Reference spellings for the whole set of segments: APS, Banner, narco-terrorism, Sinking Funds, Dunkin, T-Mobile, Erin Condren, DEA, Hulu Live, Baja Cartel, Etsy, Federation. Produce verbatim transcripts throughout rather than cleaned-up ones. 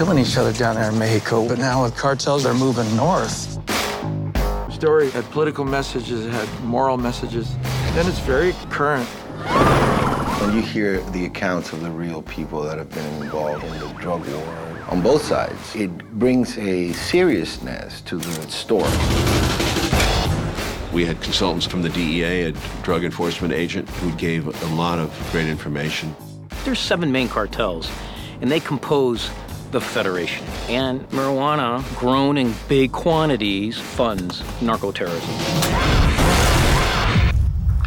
killing each other down there in Mexico, but now with cartels, they're moving north. The story had political messages, it had moral messages, and it's very current. When you hear the accounts of the real people that have been involved in the drug war on both sides, it brings a seriousness to the story. We had consultants from the D E A, a drug enforcement agent, who gave a lot of great information. There's seven main cartels, and they compose the Federation. And marijuana, grown in big quantities, funds narco-terrorism.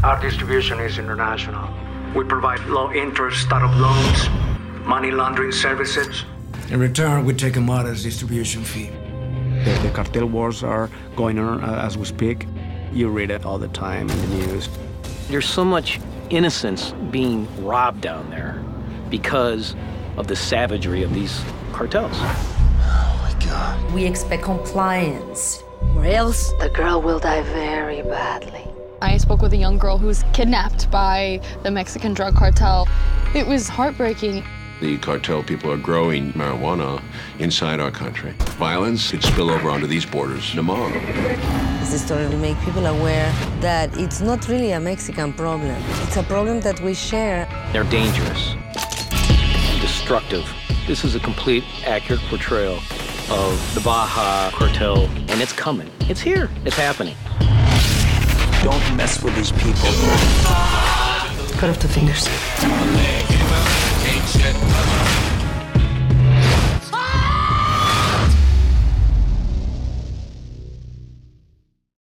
Our distribution is international. We provide low-interest startup loans, money laundering services. In return, we take a modest distribution fee. The, the cartel wars are going on uh, as we speak. You read it all the time in the news. There's so much innocence being robbed down there because of the savagery of these cartels. Oh my God. We expect compliance, or else the girl will die very badly. I spoke with a young girl who was kidnapped by the Mexican drug cartel. It was heartbreaking. The cartel people are growing marijuana inside our country. Violence could spill over onto these borders tomorrow. It's a story to make people aware that it's not really a Mexican problem. It's a problem that we share. They're dangerous and destructive. This is a complete, accurate portrayal of the Baja Cartel, and it's coming. It's here. It's happening. Don't mess with these people. Cut off the fingers.